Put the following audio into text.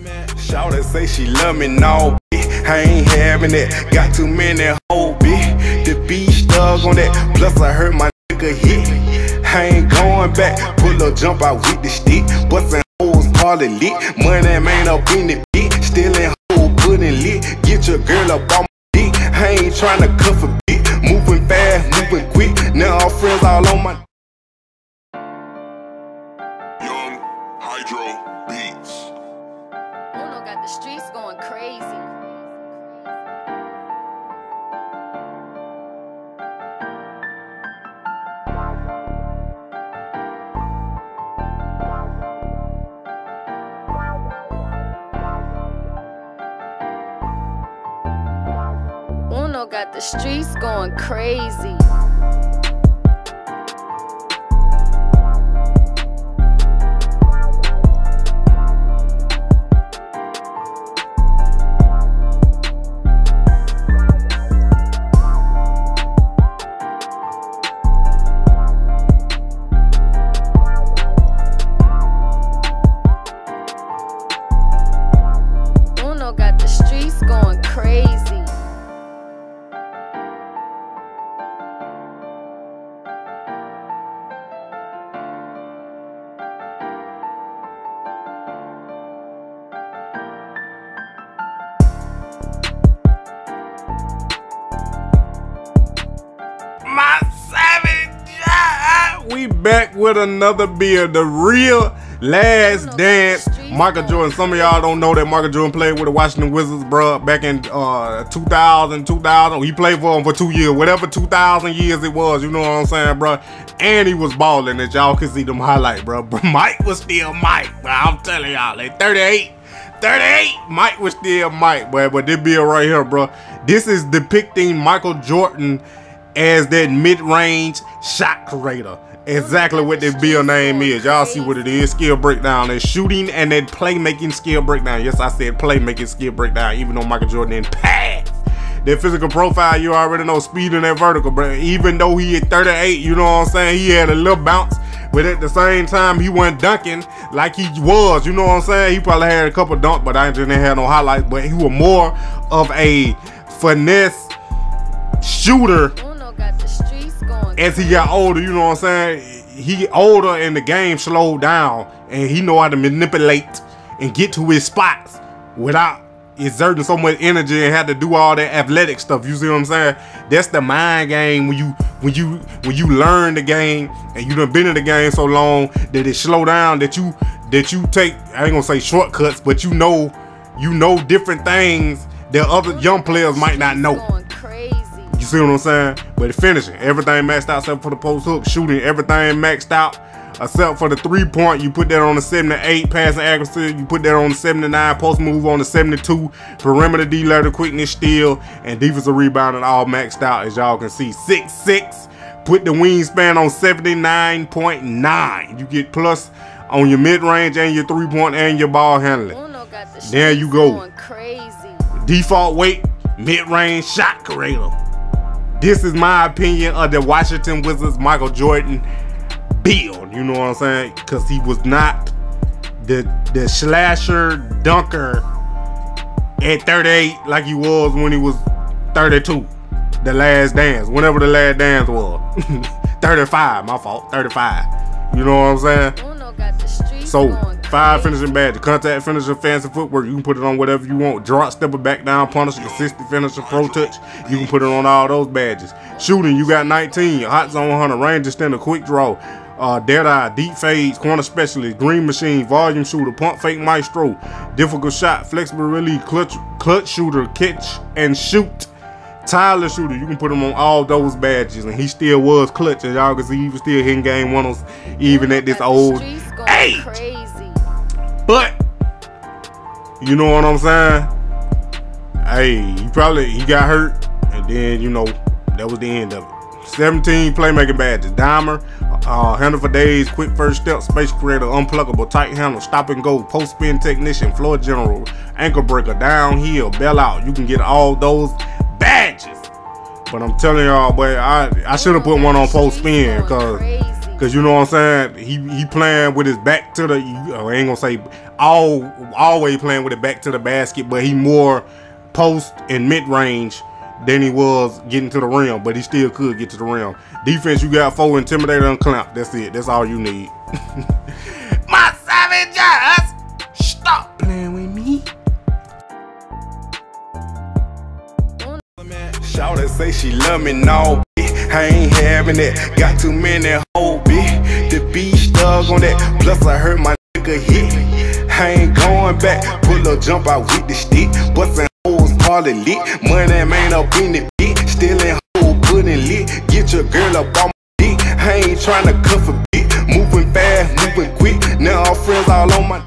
Shawty say she love me, no, bitch, I ain't having it. Got too many hoes, bitch, the beach thug on that. Plus I heard my nigga hit, I ain't going back. Pull up, jump out with the stick, bustin' hoes, hardly lit. Money man up in the bitch, stealing hoes, pudding lit. Get your girl up on my dick, I ain't tryna cuff a bitch. Moving fast, moving quick, now all friends all on my Young Hydro. The streets going crazy. Uno got the streets going crazy. Got the streets going crazy. My savage, we back with another beer, the real Last Dance. Michael Jordan. Some of y'all don't know that Michael Jordan played with the Washington Wizards, bro. Back in 2000. He played for them for 2 years. Whatever 2,000 years it was, you know what I'm saying, bro? And he was balling, as y'all can see them highlight, bro. But Mike was still Mike, bro. I'm telling y'all, like 38. Mike was still Mike, bro. But this bill right here, bro, this is depicting Michael Jordan as that mid-range shot creator. Exactly what this bill name is. Y'all see what it is. Skill breakdown. That shooting and that playmaking skill breakdown. Yes, I said playmaking skill breakdown, even though Michael Jordan didn't pass. That physical profile, you already know, speed in that vertical, but even though he at 38, you know what I'm saying, he had a little bounce, but at the same time, he wasn't dunking like he was, you know what I'm saying? He probably had a couple dunks, but I just didn't have no highlights, but he was more of a finesse shooter. As he got older, you know what I'm saying, he older and the game slowed down, and he know how to manipulate and get to his spots without exerting so much energy and had to do all that athletic stuff. You see what I'm saying? That's the mind game when you learn the game and you done been in the game so long that it slow down, that you take, I ain't gonna say shortcuts, but you know different things that other young players might not know. You see what I'm saying? But finishing, everything maxed out except for the post hook. Shooting, everything maxed out except for the 3-point. You put that on the 78. Passing accuracy, you put that on the 79. Post move on the 72. Perimeter D-letter, quickness, steal, and defensive rebounding all maxed out, as y'all can see. 6'6". Put the wingspan on 79.9. You get plus on your mid-range and your 3-point and your ball handling. There you go. Default weight, mid-range shot creator. This is my opinion of the Washington Wizards Michael Jordan build. You know what I'm saying? Because he was not the slasher dunker at 38 like he was when he was 32. The Last Dance. Whenever The Last Dance was. 35. My fault. 35. You know what I'm saying? Uno got the street so, 5 finishing badge, contact finisher, fancy footwork. You can put it on whatever you want. Drop, stepper, back down, punish, consistent finisher, pro touch. You can put it on all those badges. Shooting, you got 19. Hot zone hunter, range extender, quick draw, dead eye, deep fades, corner specialist, green machine, volume shooter, pump fake maestro, difficult shot, flexible release, clutch shooter, catch and shoot, Tyler shooter. You can put him on all those badges, and he still was clutch. As y'all can see, he was still hitting game winners even at this old age. But you know what I'm saying? Hey, he got hurt, and then you know that was the end of it. 17 playmaking badges, dimer, handle for days, quick first step, space creator, unpluggable, tight handle, stop and go, post spin technician, floor general, ankle breaker, downhill, bail out. You can get all those badges. But I'm telling y'all, boy, I should have put one on post spin because. You know what I'm saying? He playing with his back to the, I ain't gonna say always playing with it back to the basket, but he more post and mid-range than he was getting to the rim, but he still could get to the rim. Defense, you got four, intimidate, unclamp. That's it. That's all you need. My savages, stop playing with me. Shawty say she love me, no, I ain't having it. Got too many hoes, bitch. The beach thug on that. Plus I heard my nigga hit. I ain't going back. Pull a jump out with the stick. Bustin' hoes party lit. Money man up in the bitch. Stealing hoes pudding lit. Get your girl up on my dick. I ain't tryna cuff a bitch. Moving fast, moving quick. Now our friends all on my dick.